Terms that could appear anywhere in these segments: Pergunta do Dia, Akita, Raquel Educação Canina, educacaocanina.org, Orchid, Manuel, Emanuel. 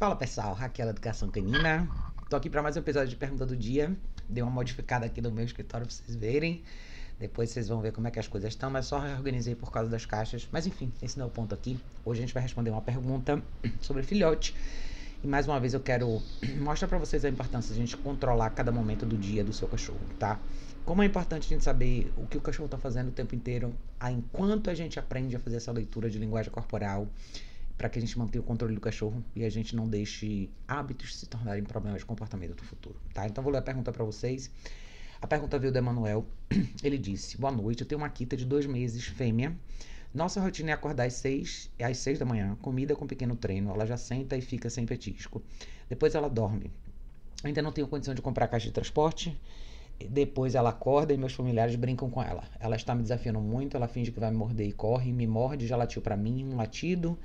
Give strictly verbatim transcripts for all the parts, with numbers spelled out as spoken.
Fala pessoal, Raquel Educação Canina. Tô aqui para mais um episódio de Pergunta do Dia. Dei uma modificada aqui no meu escritório para vocês verem. Depois vocês vão ver como é que as coisas estão, mas só reorganizei por causa das caixas. Mas enfim, esse não é o ponto aqui. Hoje a gente vai responder uma pergunta sobre filhote. E mais uma vez eu quero mostrar para vocês a importância de a gente controlar cada momento do dia do seu cachorro, tá? Como é importante a gente saber o que o cachorro tá fazendo o tempo inteiro, enquanto a gente aprende a fazer essa leitura de linguagem corporal, para que a gente mantenha o controle do cachorro e a gente não deixe hábitos se tornarem problemas de comportamento do futuro, tá? Então vou ler a pergunta para vocês. A pergunta veio do Emanuel. Ele disse: boa noite, eu tenho uma Akita de dois meses, fêmea. Nossa rotina é acordar às seis, às seis da manhã, comida com pequeno treino. Ela já senta e fica sem petisco. Depois ela dorme. Ainda não tenho condição de comprar caixa de transporte. Depois ela acorda e meus familiares brincam com ela. Ela está me desafiando muito, ela finge que vai me morder e corre, me morde, já latiu para mim, um latido.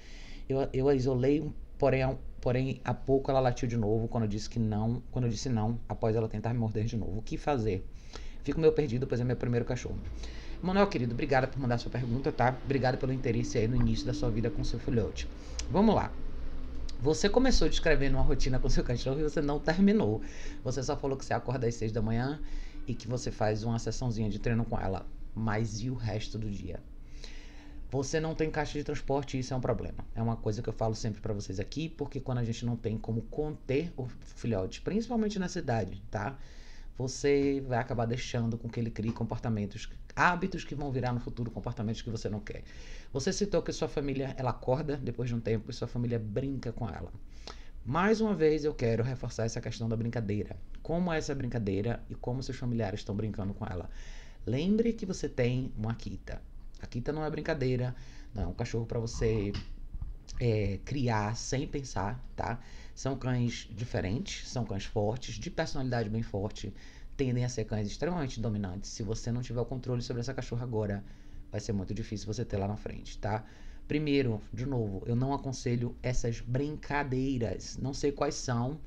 Eu, eu a isolei, porém, porém há pouco ela latiu de novo quando eu disse que não, quando eu disse não, após ela tentar me morder de novo. O que fazer? Fico meio perdido, pois é meu primeiro cachorro. Manuel, querido, obrigada por mandar sua pergunta, tá? Obrigada pelo interesse aí no início da sua vida com seu filhote. Vamos lá. Você começou descrevendo uma rotina com seu cachorro e você não terminou. Você só falou que você acorda às seis da manhã e que você faz uma sessãozinha de treino com ela. Mas e o resto do dia? Você não tem caixa de transporte e isso é um problema. É uma coisa que eu falo sempre pra vocês aqui, porque quando a gente não tem como conter o filhote, principalmente na cidade, tá? Você vai acabar deixando com que ele crie comportamentos, hábitos que vão virar no futuro comportamentos que você não quer. Você citou que sua família, ela acorda depois de um tempo e sua família brinca com ela. Mais uma vez eu quero reforçar essa questão da brincadeira. Como é essa brincadeira e como seus familiares estão brincando com ela. Lembre que você tem uma Akita. Akita não é brincadeira, não é um cachorro para você é, criar sem pensar, tá? São cães diferentes, são cães fortes, de personalidade bem forte, tendem a ser cães extremamente dominantes. Se você não tiver o controle sobre essa cachorra agora, vai ser muito difícil você ter lá na frente, tá? Primeiro, de novo, eu não aconselho essas brincadeiras, não sei quais são,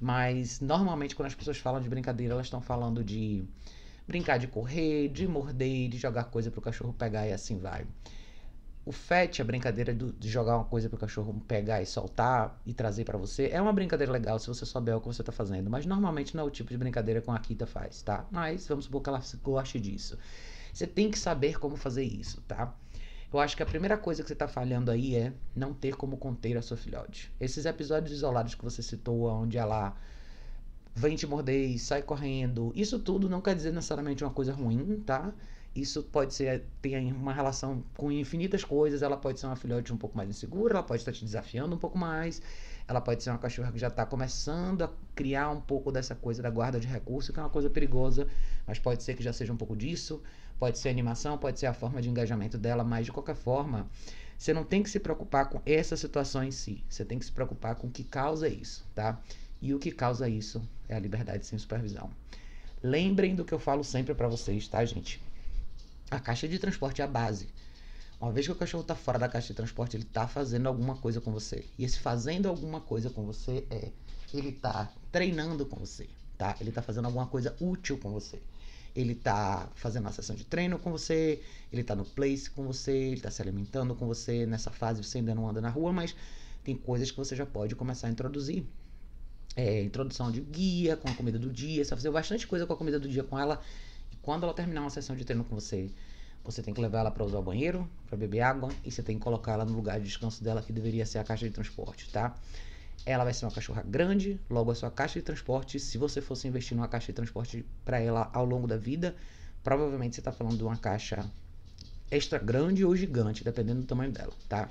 mas normalmente quando as pessoas falam de brincadeira, elas estão falando de brincar de correr, de morder, de jogar coisa pro cachorro pegar e assim vai. O fetch, a brincadeira do, de jogar uma coisa pro cachorro pegar e soltar e trazer para você, é uma brincadeira legal se você souber o que você tá fazendo, mas normalmente não é o tipo de brincadeira que uma Akita faz, tá? Mas vamos supor que ela goste disso. Você tem que saber como fazer isso, tá? Eu acho que a primeira coisa que você tá falhando aí é não ter como conter a sua filhote. Esses episódios isolados que você citou, onde ela vem te morder e sai correndo. Isso tudo não quer dizer necessariamente uma coisa ruim, tá? Isso pode ser, tem uma relação com infinitas coisas. Ela pode ser uma filhote um pouco mais insegura, ela pode estar te desafiando um pouco mais, ela pode ser uma cachorra que já está começando a criar um pouco dessa coisa da guarda de recurso, que é uma coisa perigosa, mas pode ser que já seja um pouco disso, pode ser a animação, pode ser a forma de engajamento dela, mas de qualquer forma, você não tem que se preocupar com essa situação em si, você tem que se preocupar com o que causa isso, tá? E o que causa isso é a liberdade sem supervisão. Lembrem do que eu falo sempre pra vocês, tá, gente? A caixa de transporte é a base. Uma vez que o cachorro tá fora da caixa de transporte, ele tá fazendo alguma coisa com você. E esse fazendo alguma coisa com você é... ele tá treinando com você, tá? Ele tá fazendo alguma coisa útil com você. Ele tá fazendo uma sessão de treino com você, ele tá no place com você, ele tá se alimentando com você. Nessa fase você ainda não anda na rua, mas tem coisas que você já pode começar a introduzir. É, introdução de guia com a comida do dia. Você vai fazer bastante coisa com a comida do dia com ela. E quando ela terminar uma sessão de treino com você, você tem que levar ela para usar o banheiro, para beber água, e você tem que colocar ela no lugar de descanso dela, que deveria ser a caixa de transporte, tá? Ela vai ser uma cachorra grande, logo a sua caixa de transporte, se você fosse investir numa caixa de transporte para ela ao longo da vida, provavelmente você tá falando de uma caixa extra grande ou gigante, dependendo do tamanho dela, tá?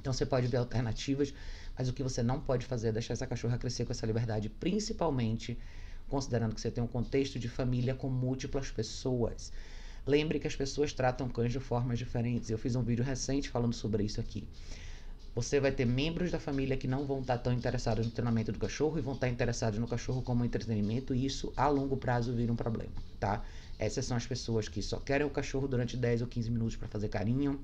Então você pode ver alternativas, mas o que você não pode fazer é deixar essa cachorra crescer com essa liberdade, principalmente considerando que você tem um contexto de família com múltiplas pessoas. Lembre que as pessoas tratam cães de formas diferentes. Eu fiz um vídeo recente falando sobre isso aqui. Você vai ter membros da família que não vão estar tão interessados no treinamento do cachorro e vão estar interessados no cachorro como entretenimento, e isso a longo prazo vira um problema, tá? Essas são as pessoas que só querem o cachorro durante dez ou quinze minutos para fazer carinho,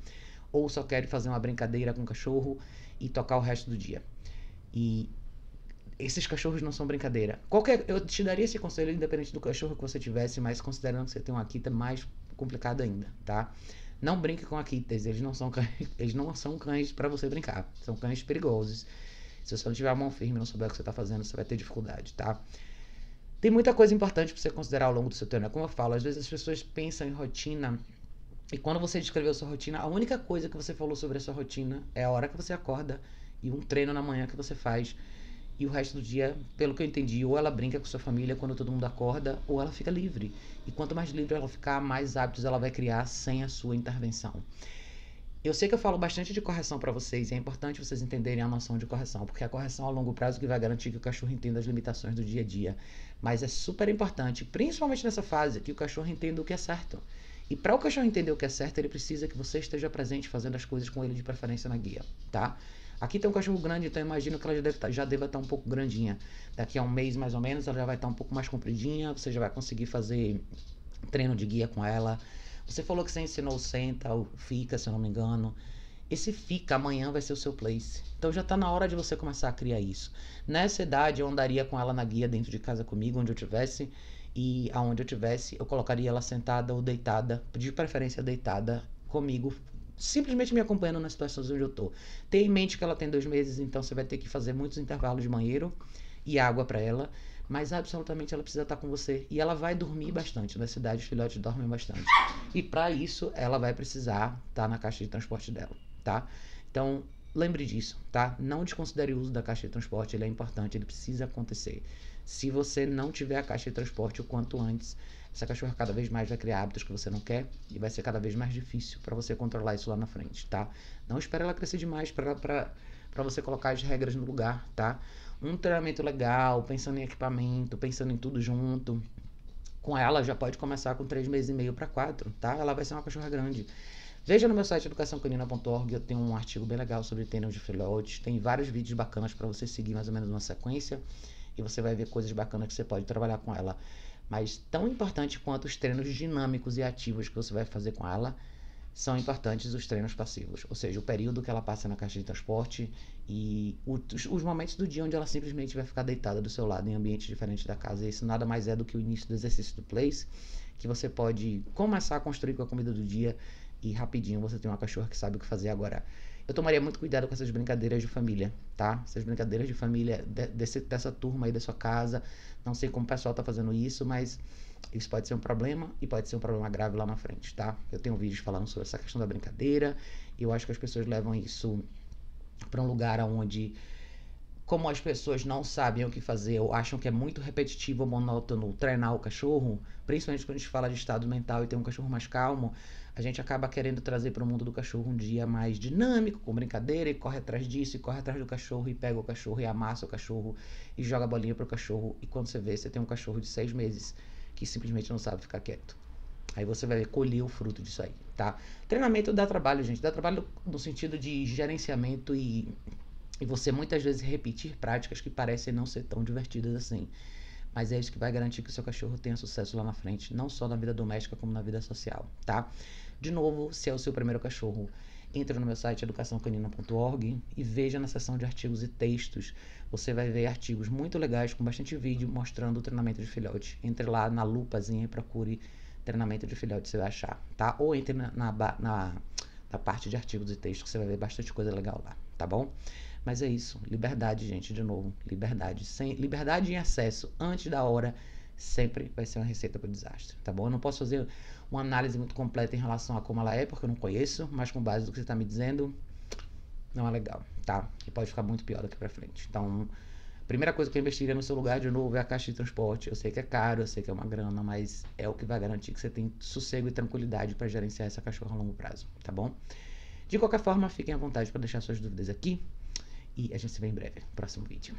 ou só querem fazer uma brincadeira com o cachorro e tocar o resto do dia. E esses cachorros não são brincadeira. Qualquer, eu te daria esse conselho independente do cachorro que você tivesse, mas considerando que você tem uma Akita, mais complicado ainda, tá? Não brinque com Akitas, eles não são cães, eles não são cães para você brincar. São cães perigosos. Se você não tiver a mão firme e não souber o que você está fazendo, você vai ter dificuldade, tá? Tem muita coisa importante para você considerar ao longo do seu treino. É como eu falo, às vezes as pessoas pensam em rotina, e quando você descreveu sua rotina, a única coisa que você falou sobre a sua rotina é a hora que você acorda e um treino na manhã que você faz. E o resto do dia, pelo que eu entendi, ou ela brinca com sua família quando todo mundo acorda, ou ela fica livre. E quanto mais livre ela ficar, mais hábitos ela vai criar sem a sua intervenção. Eu sei que eu falo bastante de correção para vocês, e é importante vocês entenderem a noção de correção, porque é a correção a longo prazo que vai garantir que o cachorro entenda as limitações do dia a dia. Mas é super importante, principalmente nessa fase, que o cachorro entenda o que é certo. E para o cachorro entender o que é certo, ele precisa que você esteja presente fazendo as coisas com ele, de preferência na guia, tá? Aqui tem um cachorro grande, então eu imagino que ela já deve tá, já deva estar tá um pouco grandinha. Daqui a um mês, mais ou menos, ela já vai estar tá um pouco mais compridinha, você já vai conseguir fazer treino de guia com ela. Você falou que você ensinou o senta, o fica, se eu não me engano. Esse fica, amanhã vai ser o seu place. Então já tá na hora de você começar a criar isso. Nessa idade, eu andaria com ela na guia dentro de casa comigo, onde eu tivesse. E aonde eu tivesse, eu colocaria ela sentada ou deitada, de preferência deitada, comigo, simplesmente me acompanhando nas situações onde eu tô. Tenha em mente que ela tem dois meses, então você vai ter que fazer muitos intervalos de banheiro e água para ela. Mas absolutamente ela precisa estar com você. E ela vai dormir bastante. Na cidade, os filhotes dormem bastante. E para isso, ela vai precisar estar na caixa de transporte dela. Tá? Então, lembre disso, tá? Não desconsidere o uso da caixa de transporte, ele é importante, ele precisa acontecer. Se você não tiver a caixa de transporte o quanto antes, essa cachorra cada vez mais vai criar hábitos que você não quer e vai ser cada vez mais difícil para você controlar isso lá na frente, tá? Não espere ela crescer demais para para você colocar as regras no lugar, tá? Um treinamento legal, pensando em equipamento, pensando em tudo junto, com ela já pode começar com três meses e meio para quatro, tá? Ela vai ser uma cachorra grande. Veja no meu site educação canina ponto org, eu tenho um artigo bem legal sobre treino de filhotes, tem vários vídeos bacanas para você seguir mais ou menos uma sequência e você vai ver coisas bacanas que você pode trabalhar com ela. Mas tão importante quanto os treinos dinâmicos e ativos que você vai fazer com ela, são importantes os treinos passivos, ou seja, o período que ela passa na caixa de transporte e os, os momentos do dia onde ela simplesmente vai ficar deitada do seu lado em ambientes diferentes da casa. Isso nada mais é do que o início do exercício do place, que você pode começar a construir com a comida do dia e rapidinho você tem uma cachorra que sabe o que fazer agora. Eu tomaria muito cuidado com essas brincadeiras de família, tá? Essas brincadeiras de família de, desse, dessa turma aí da sua casa. Não sei como o pessoal tá fazendo isso, mas isso pode ser um problema e pode ser um problema grave lá na frente, tá? Eu tenho vídeos falando sobre essa questão da brincadeira e eu acho que as pessoas levam isso para um lugar onde, como as pessoas não sabem o que fazer ou acham que é muito repetitivo ou monótono treinar o cachorro, principalmente quando a gente fala de estado mental e tem um cachorro mais calmo, a gente acaba querendo trazer para o mundo do cachorro um dia mais dinâmico, com brincadeira, e corre atrás disso, e corre atrás do cachorro, e pega o cachorro, e amassa o cachorro, e joga a bolinha para o cachorro, e quando você vê, você tem um cachorro de seis meses que simplesmente não sabe ficar quieto. Aí você vai colher o fruto disso aí, tá? Treinamento dá trabalho, gente, dá trabalho no sentido de gerenciamento e... E você muitas vezes repetir práticas que parecem não ser tão divertidas assim. Mas é isso que vai garantir que o seu cachorro tenha sucesso lá na frente, não só na vida doméstica como na vida social, tá? De novo, se é o seu primeiro cachorro, entre no meu site educação canina ponto org e veja na seção de artigos e textos. Você vai ver artigos muito legais com bastante vídeo mostrando o treinamento de filhote. Entre lá na lupazinha e procure treinamento de filhote, você vai achar, tá? Ou entre na, na, na, na parte de artigos e textos que você vai ver bastante coisa legal lá, tá bom? Mas é isso, liberdade, gente, de novo, liberdade. Sem, liberdade em acesso, antes da hora, sempre vai ser uma receita para o desastre, tá bom? Eu não posso fazer uma análise muito completa em relação a como ela é, porque eu não conheço, mas com base no que você está me dizendo, não é legal, tá? E pode ficar muito pior daqui para frente. Então, a primeira coisa que eu investiria no seu lugar, de novo, é a caixa de transporte. Eu sei que é caro, eu sei que é uma grana, mas é o que vai garantir que você tem sossego e tranquilidade para gerenciar essa cachorra a longo prazo, tá bom? De qualquer forma, fiquem à vontade para deixar suas dúvidas aqui. E a gente se vê em breve, próximo vídeo.